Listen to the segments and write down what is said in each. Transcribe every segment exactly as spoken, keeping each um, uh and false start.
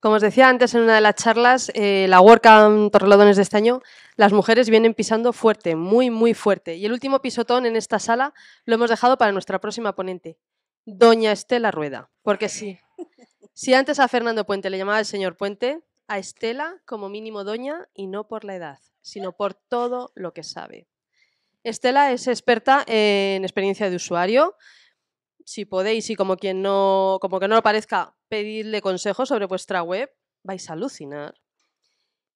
Como os decía antes en una de las charlas, eh, la WordCamp Torrelodones de este año, las mujeres vienen pisando fuerte, muy, muy fuerte. Y el último pisotón en esta sala lo hemos dejado para nuestra próxima ponente, doña Estela Rueda. Porque sí, si antes a Fernando Puente le llamaba el señor Puente, a Estela como mínimo doña, y no por la edad, sino por todo lo que sabe. Estela es experta en experiencia de usuario. Si podéis y como quien no, como que no lo parezca, pedirle consejos sobre vuestra web, vais a alucinar.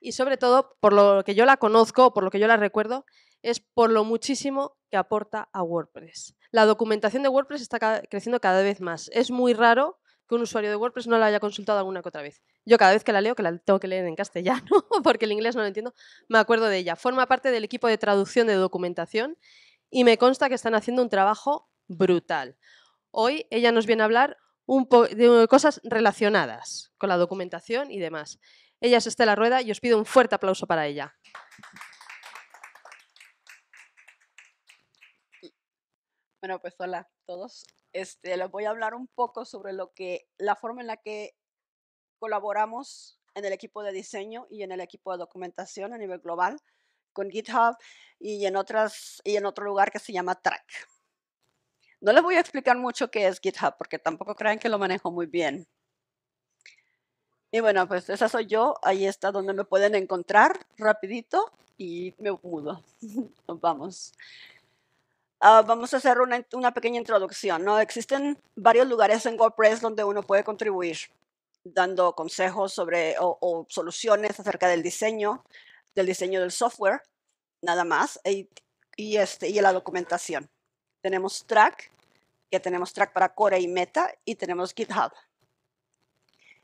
Y sobre todo, por lo que yo la conozco, por lo que yo la recuerdo, es por lo muchísimo que aporta a WordPress. La documentación de WordPress está creciendo cada vez más. Es muy raro que un usuario de WordPress no la haya consultado alguna que otra vez. Yo cada vez que la leo, que la tengo que leer en castellano, porque el inglés no lo entiendo, me acuerdo de ella. Forma parte del equipo de traducción de documentación y me consta que están haciendo un trabajo brutal. Hoy ella nos viene a hablar un po de cosas relacionadas con la documentación y demás. Ella es Estela Rueda y os pido un fuerte aplauso para ella. Bueno, pues hola a todos. Este, les voy a hablar un poco sobre lo que, la forma en la que colaboramos en el equipo de diseño y en el equipo de documentación a nivel global con GitHub y en, otras, y en otro lugar que se llama Track. No les voy a explicar mucho qué es GitHub porque tampoco crean que lo manejo muy bien. Y bueno, pues esa soy yo. Ahí está donde me pueden encontrar rapidito y me mudo. Nos vamos. Uh, vamos a hacer una, una pequeña introducción, ¿no? Existen varios lugares en WordPress donde uno puede contribuir, dando consejos sobre o, o soluciones acerca del diseño, del diseño del software, nada más, y, y, este, y la documentación. Tenemos Track, que tenemos Track para Core y Meta, y tenemos GitHub.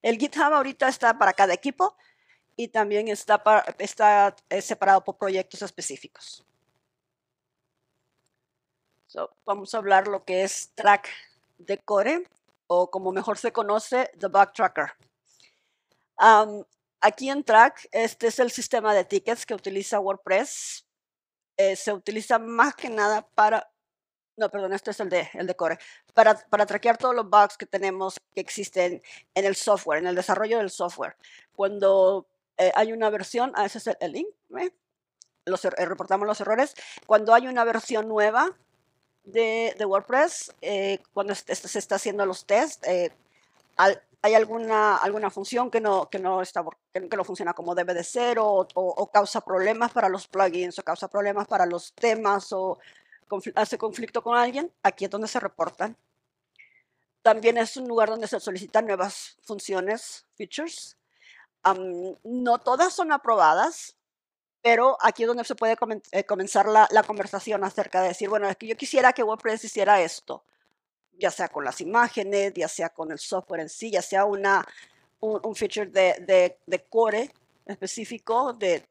El GitHub ahorita está para cada equipo y también está, para, está separado por proyectos específicos. So, vamos a hablar lo que es Track de Core, o como mejor se conoce, The Bug Tracker. Um, aquí en Track, este es el sistema de tickets que utiliza WordPress. Eh, se utiliza más que nada para, no, perdón, este es el de, el de Core, para, para trackear todos los bugs que tenemos, que existen en el software, en el desarrollo del software. Cuando eh, hay una versión, ah, ese es el, el link, ¿eh? Los, eh, reportamos los errores. Cuando hay una versión nueva, De, de WordPress, eh, cuando este, este se está haciendo los tests, eh, al, hay alguna, alguna función que no, que, no está, que no funciona como debe de ser, o, o, o causa problemas para los plugins, o causa problemas para los temas, o confl- hace conflicto con alguien, aquí es donde se reportan. También es un lugar donde se solicitan nuevas funciones, features. Um, no todas son aprobadas, pero aquí es donde se puede comen- eh, comenzar la, la conversación acerca de decir, bueno, es que yo quisiera que WordPress hiciera esto, ya sea con las imágenes, ya sea con el software en sí, ya sea una, un, un feature de, de, de Core específico, de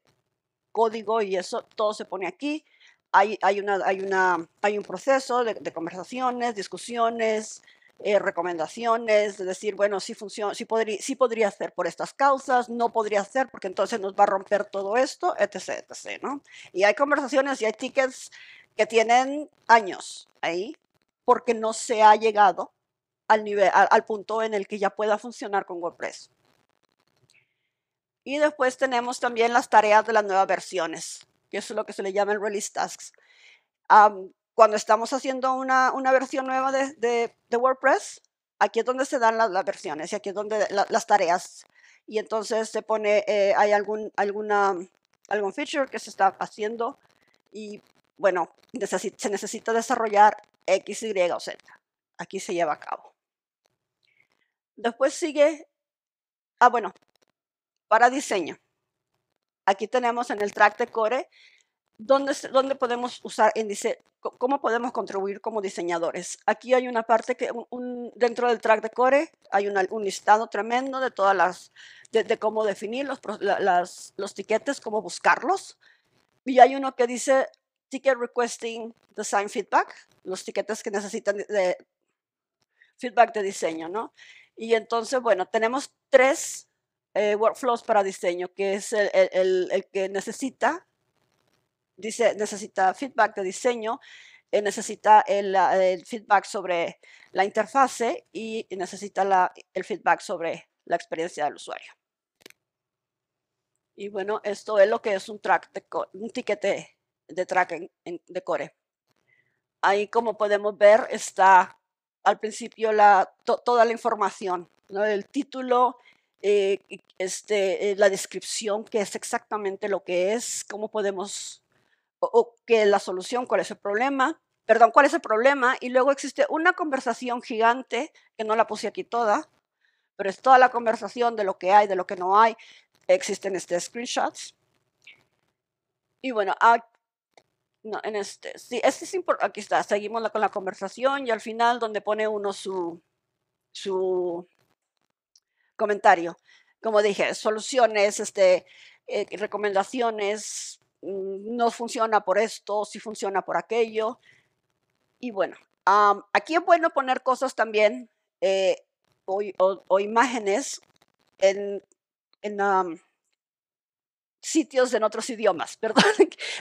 código y eso, todo se pone aquí. Hay, hay, una, hay, una, hay un proceso de, de conversaciones, discusiones, Eh, recomendaciones, de decir, bueno, sí, funciona, sí, podría, sí podría hacer por estas causas, no podría hacer porque entonces nos va a romper todo esto, etcétera, etcétera, ¿no? Y hay conversaciones y hay tickets que tienen años ahí porque no se ha llegado al, nivel, al, al punto en el que ya pueda funcionar con WordPress. Y después tenemos también las tareas de las nuevas versiones, que eso es lo que se le llama el Release Tasks. Um, Cuando estamos haciendo una, una versión nueva de, de, de WordPress, aquí es donde se dan las, las versiones y aquí es donde la, las tareas. Y entonces se pone, eh, hay algún, alguna, algún feature que se está haciendo y, bueno, necesit- se necesita desarrollar X, Y o Z. Aquí se lleva a cabo. Después sigue, ah, bueno, para diseño. Aquí tenemos en el track de Core, ¿Dónde, ¿Dónde podemos usar en diseño? ¿Cómo podemos contribuir como diseñadores? Aquí hay una parte que un, un, dentro del track de Core hay una, un listado tremendo de todas las, de, de cómo definir los, las, los tiquetes, cómo buscarlos. Y hay uno que dice Ticket Requesting Design Feedback, los tiquetes que necesitan de, de feedback de diseño, ¿no? Y entonces, bueno, tenemos tres eh, workflows para diseño, que es el, el, el, el que necesita Dice, necesita feedback de diseño, eh, necesita el, el feedback sobre la interfase y necesita la, el feedback sobre la experiencia del usuario. Y bueno, esto es lo que es un track, de un tiquete de track en, en, de Core. Ahí, como podemos ver, está al principio la, to, toda la información, ¿no? El título, eh, este, eh, la descripción, que es exactamente lo que es, cómo podemos, o, o qué es la solución, cuál es el problema, perdón, cuál es el problema, y luego existe una conversación gigante, que no la puse aquí toda, pero es toda la conversación de lo que hay, de lo que no hay, existen este screenshots, y bueno, aquí, No, en este, sí, este es importante, aquí está, seguimos la, con la conversación y al final donde pone uno su, su comentario. Como dije, soluciones, este, eh, recomendaciones, no funciona por esto, sí funciona por aquello. Y bueno, um, aquí es bueno poner cosas también eh, o, o, o imágenes en... en um, sitios en otros idiomas, perdón,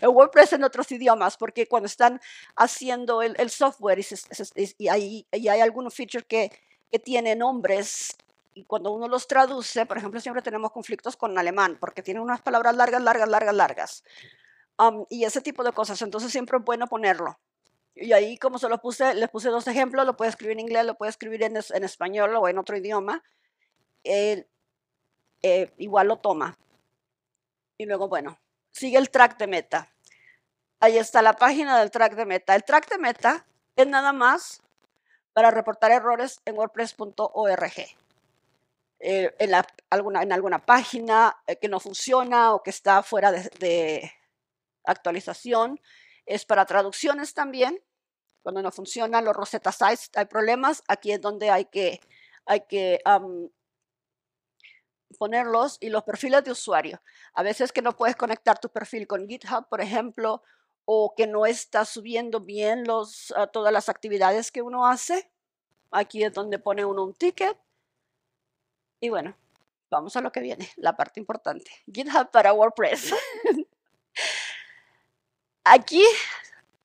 el WordPress en otros idiomas, porque cuando están haciendo el, el software y, se, se, y, hay, y hay algunos features que, que tienen nombres y cuando uno los traduce, por ejemplo, siempre tenemos conflictos con alemán porque tienen unas palabras largas, largas, largas, largas um, y ese tipo de cosas, entonces siempre es bueno ponerlo. Y ahí, como se los puse, les puse dos ejemplos, lo puede escribir en inglés, lo puede escribir en, en español o en otro idioma, eh, eh, igual lo toma. Y luego, bueno, sigue el track de meta. Ahí está la página del track de meta. El track de meta es nada más para reportar errores en wordpress punto org. Eh, en, la, alguna, en alguna página eh, que no funciona o que está fuera de, de actualización. Es para traducciones también. Cuando no funcionan los Rosetta Sites hay problemas. Aquí es donde hay que, hay que um, ponerlos, y los perfiles de usuario. A veces que no puedes conectar tu perfil con GitHub, por ejemplo, o que no estás subiendo bien los, uh, todas las actividades que uno hace. Aquí es donde pone uno un ticket. Y bueno, vamos a lo que viene, la parte importante. GitHub para WordPress. Aquí,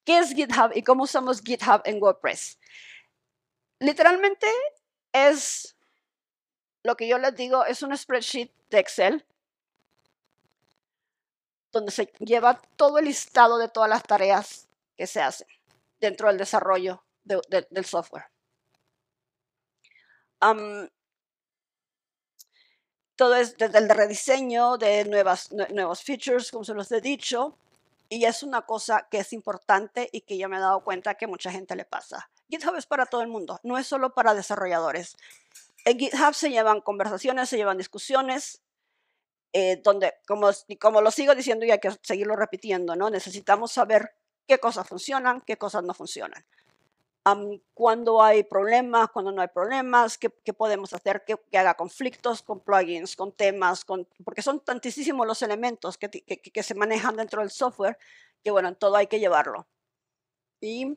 ¿qué es GitHub y cómo usamos GitHub en WordPress? Literalmente es... Lo que yo les digo es un spreadsheet de Excel donde se lleva todo el listado de todas las tareas que se hacen dentro del desarrollo de, de, del software. Um, todo es desde el rediseño de nuevas, nue nuevos features, como se los he dicho, y es una cosa que es importante y que yo me he dado cuenta que mucha gente le pasa. GitHub es para todo el mundo, no es solo para desarrolladores. En GitHub se llevan conversaciones, se llevan discusiones, eh, donde, como, como lo sigo diciendo y hay que seguirlo repitiendo, ¿no? Necesitamos saber qué cosas funcionan, qué cosas no funcionan. Um, cuando hay problemas, cuando no hay problemas, qué, qué podemos hacer que, que haga conflictos con plugins, con temas, con, porque son tantísimos los elementos que, que, que se manejan dentro del software, que bueno, en todo hay que llevarlo. Y...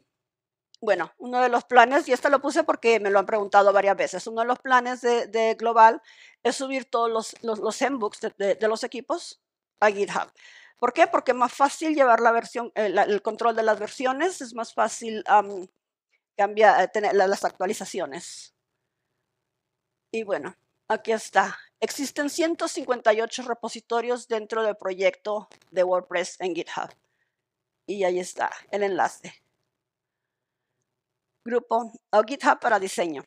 Bueno, uno de los planes, y esto lo puse porque me lo han preguntado varias veces, uno de los planes de, de Global es subir todos los, los, los handbooks de, de, de los equipos a GitHub. ¿Por qué? Porque es más fácil llevar la versión, el, el control de las versiones, es más fácil um, cambiar, tener las actualizaciones. Y bueno, aquí está. Existen ciento cincuenta y ocho repositorios dentro del proyecto de WordPress en GitHub. Y ahí está el enlace. Grupo o GitHub para diseño.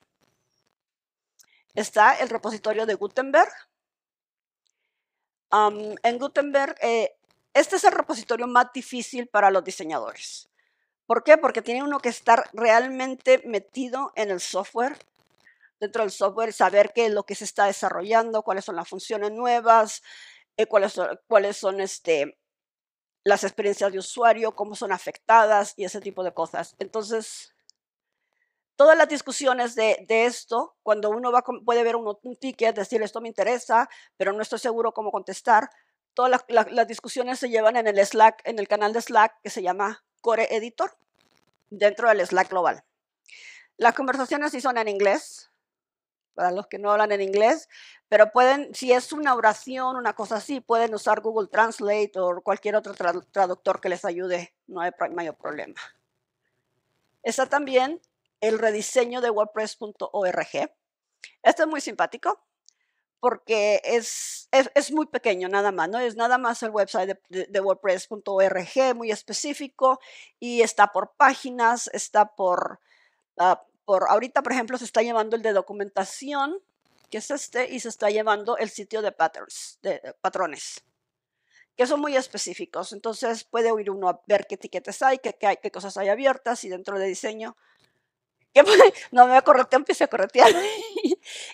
Está el repositorio de Gutenberg. Um, en Gutenberg, eh, este es el repositorio más difícil para los diseñadores. ¿Por qué? Porque tiene uno que estar realmente metido en el software, dentro del software, saber qué es lo que se está desarrollando, cuáles son las funciones nuevas, eh, cuáles son, cuáles son este, las experiencias de usuario, cómo son afectadas y ese tipo de cosas. Entonces, todas las discusiones de, de esto, cuando uno va, puede ver uno, un ticket, decir esto me interesa, pero no estoy seguro cómo contestar, todas las, las, las discusiones se llevan en el Slack, en el canal de Slack que se llama Core Editor, dentro del Slack global. Las conversaciones sí son en inglés, para los que no hablan en inglés, pero pueden, si es una oración, una cosa así, pueden usar Google Translate o cualquier otro tra traductor que les ayude, no hay mayor problema. Está también el rediseño de wordpress punto org. Esto es muy simpático porque es, es, es muy pequeño nada más, ¿no? Es nada más el website de, de, de wordpress punto org, muy específico, y está por páginas, está por, uh, por... Ahorita, por ejemplo, se está llevando el de documentación, que es este, y se está llevando el sitio de patterns, de, de patrones, que son muy específicos. Entonces puede ir uno a ver qué etiquetas hay, qué, qué, hay, qué cosas hay abiertas, y dentro de diseño... Que, no me correteo, empecé a corretear.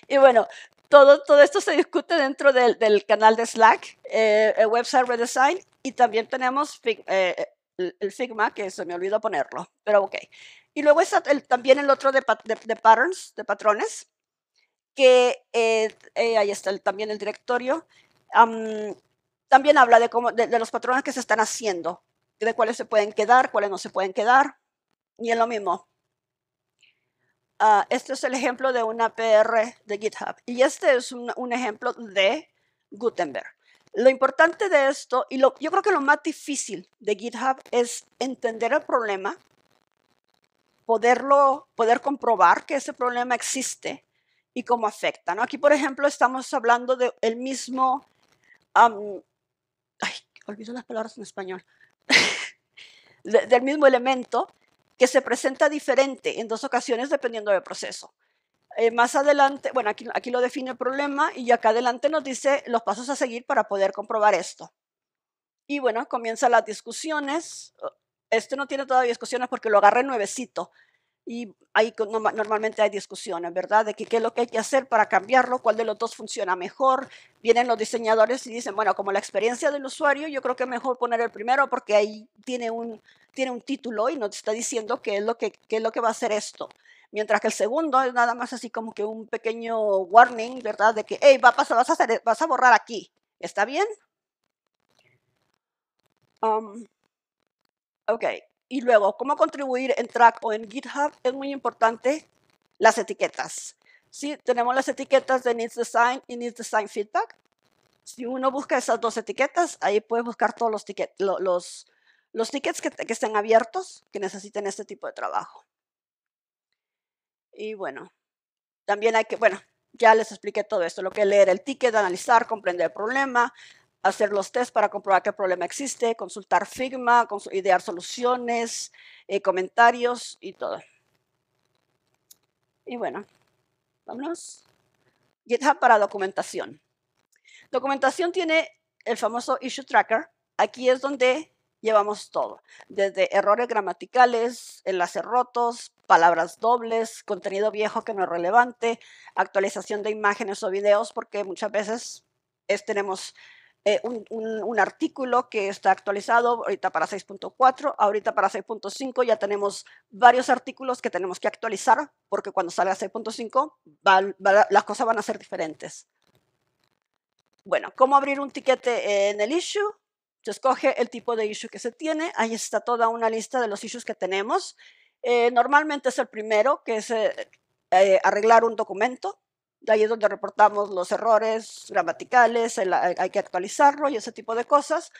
Y bueno... Todo, todo esto se discute dentro del, del canal de Slack, eh, el Website Redesign, y también tenemos Fig, eh, el, el Figma, que se me olvidó ponerlo, pero ok. Y luego está el, también el otro de, de, de patterns, de patrones, que eh, eh, ahí está el, también el directorio. Um, también habla de, cómo, de, de los patrones que se están haciendo, de cuáles se pueden quedar, cuáles no se pueden quedar, y es lo mismo. Uh, este es el ejemplo de una P R de GitHub, y este es un, un ejemplo de Gutenberg. Lo importante de esto, y lo, yo creo que lo más difícil de GitHub es entender el problema, poderlo, poder comprobar que ese problema existe y cómo afecta, ¿no? Aquí, por ejemplo, estamos hablando de el mismo... Um, ay, olvido las palabras en español. de, del mismo elemento, que se presenta diferente en dos ocasiones dependiendo del proceso. Eh, más adelante, bueno, aquí, aquí lo define el problema, y acá adelante nos dice los pasos a seguir para poder comprobar esto. Y bueno, comienzan las discusiones. Este no tiene todavía discusiones porque lo agarré nuevecito. Y ahí no, normalmente hay discusiones, ¿verdad? De que, qué es lo que hay que hacer para cambiarlo, cuál de los dos funciona mejor. Vienen los diseñadores y dicen, bueno, como la experiencia del usuario, yo creo que es mejor poner el primero porque ahí tiene un, tiene un título y nos está diciendo qué es lo que, qué es lo que va a hacer esto. Mientras que el segundo es nada más así como que un pequeño warning, ¿verdad? De que, hey, va a pasar, vas, a hacer, vas a borrar aquí. ¿Está bien? Um, ok. Y luego, cómo contribuir en Track o en GitHub, es muy importante las etiquetas. ¿Sí? Tenemos las etiquetas de Needs Design y Needs Design Feedback. Si uno busca esas dos etiquetas, ahí puedes buscar todos los, ticket, lo, los, los tickets que, que estén abiertos, que necesiten este tipo de trabajo. Y bueno, también hay que, bueno, ya les expliqué todo esto, lo que es leer el ticket, analizar, comprender el problema, hacer los test para comprobar que el problema existe, consultar Figma, cons- idear soluciones, eh, comentarios y todo. Y bueno, vámonos. GitHub para documentación. Documentación tiene el famoso Issue Tracker. Aquí es donde llevamos todo, desde errores gramaticales, enlaces rotos, palabras dobles, contenido viejo que no es relevante, actualización de imágenes o videos, porque muchas veces es, tenemos... Eh, un, un, un artículo que está actualizado ahorita para seis punto cuatro, ahorita para seis punto cinco ya tenemos varios artículos que tenemos que actualizar porque cuando salga seis punto cinco las cosas van a ser diferentes. Bueno, ¿cómo abrir un tiquete en el issue? Se escoge el tipo de issue que se tiene, ahí está toda una lista de los issues que tenemos. Eh, normalmente es el primero, que es eh, eh, arreglar un documento. De ahí es donde reportamos los errores gramaticales, el, hay que actualizarlo y ese tipo de cosas.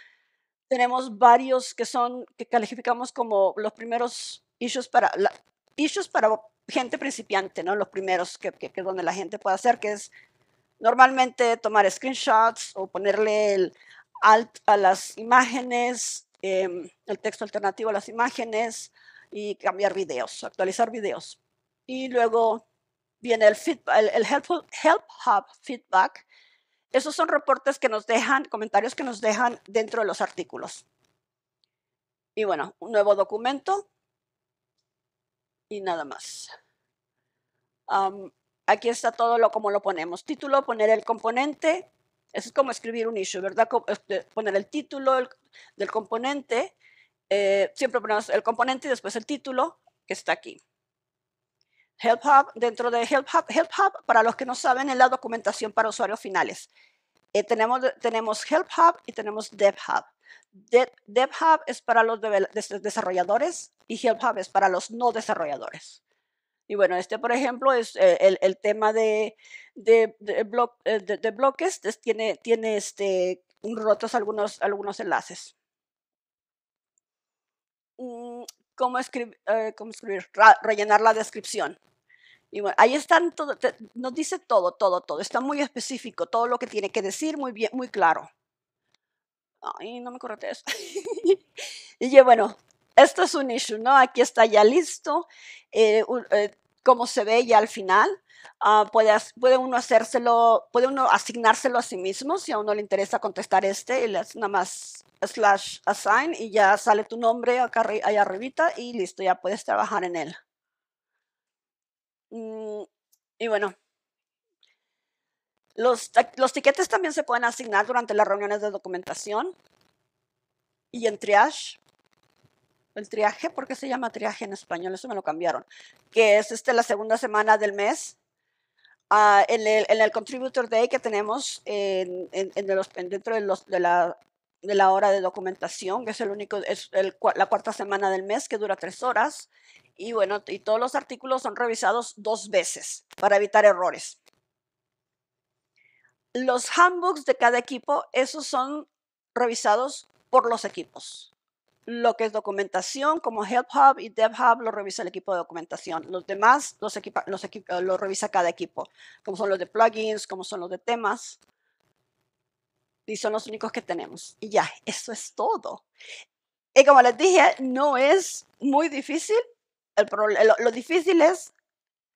Tenemos varios que son, que calificamos como los primeros issues para, la, issues para gente principiante, ¿no? Los primeros que, que, que donde la gente puede hacer, que es normalmente tomar screenshots o ponerle el alt a las imágenes, eh, el texto alternativo a las imágenes y cambiar videos, actualizar videos. Y luego... viene el, feedback, el, el Help, Help Hub Feedback. Esos son reportes que nos dejan, comentarios que nos dejan dentro de los artículos. Y bueno, un nuevo documento. Y nada más. Um, aquí está todo lo como lo ponemos. Título, poner el componente. Eso es como escribir un issue, ¿verdad? Poner el título el, del componente. Eh, siempre ponemos el componente y después el título que está aquí. Help Hub, dentro de Help Hub, Help Hub, para los que no saben, es la documentación para usuarios finales. Eh, tenemos, tenemos Help Hub y tenemos Dev Hub. De, Dev Hub es para los de, de, desarrolladores y Help Hub es para los no desarrolladores. Y bueno, este, por ejemplo, es eh, el, el tema de, de, de, blo, eh, de, de bloques, es, tiene, tiene este, rotos algunos, algunos enlaces. Mm, ¿cómo, escrib, eh, ¿Cómo escribir? Ra, rellenar la descripción. Y bueno, ahí están, todo, te, nos dice todo, todo, todo. Está muy específico, todo lo que tiene que decir, muy bien, muy claro. Ay, no me corretees. Y yo, bueno, esto es un issue, ¿no? Aquí está ya listo, eh, un, eh, como se ve ya al final. Uh, puede, puede uno hacérselo, puede uno asignárselo a sí mismo, si a uno le interesa contestar este, y le hace nada más slash assign y ya sale tu nombre acá allá arribita y listo, ya puedes trabajar en él. Mm, y bueno, los, los tiquetes también se pueden asignar durante las reuniones de documentación y en triage. El triaje, ¿por qué se llama triaje en español? Eso me lo cambiaron. Que es este, la segunda semana del mes. Uh, en, el, en el Contributor Day que tenemos en, en, en de los, en dentro de, los, de, la, de la hora de documentación, que es, el único, es el, la cuarta semana del mes, que dura tres horas. Y bueno, y todos los artículos son revisados dos veces para evitar errores. Los handbooks de cada equipo, esos son revisados por los equipos. Lo que es documentación, como Help Hub y Dev Hub, lo revisa el equipo de documentación. Los demás los, equipa, los equipa, lo revisa cada equipo, como son los de plugins, como son los de temas. Y son los únicos que tenemos. Y ya, eso es todo. Y como les dije, no es muy difícil. El pro, lo, lo difícil es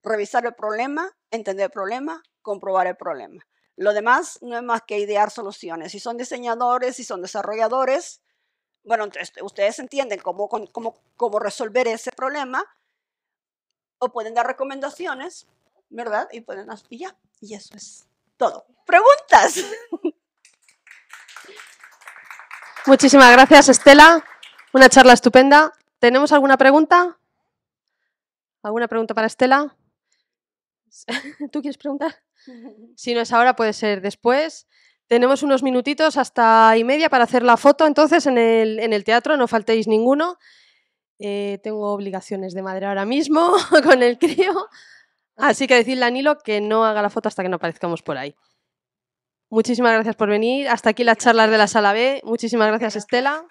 revisar el problema, entender el problema, comprobar el problema. Lo demás no es más que idear soluciones. Si son diseñadores, si son desarrolladores... Bueno, entonces, ustedes entienden cómo, cómo, cómo resolver ese problema o pueden dar recomendaciones, ¿verdad? Y pueden y ya, y eso es todo. ¿Preguntas? Muchísimas gracias, Estela. Una charla estupenda. ¿Tenemos alguna pregunta? ¿Alguna pregunta para Estela? ¿Tú quieres preguntar? Si no es ahora, puede ser después. Tenemos unos minutitos hasta y media para hacer la foto, entonces, en el, en el teatro, no faltéis ninguno. Eh, tengo obligaciones de madre ahora mismo con el crío, así que decidle a Nilo que no haga la foto hasta que no aparezcamos por ahí. Muchísimas gracias por venir. Hasta aquí las charlas de la Sala B. Muchísimas gracias, Estela.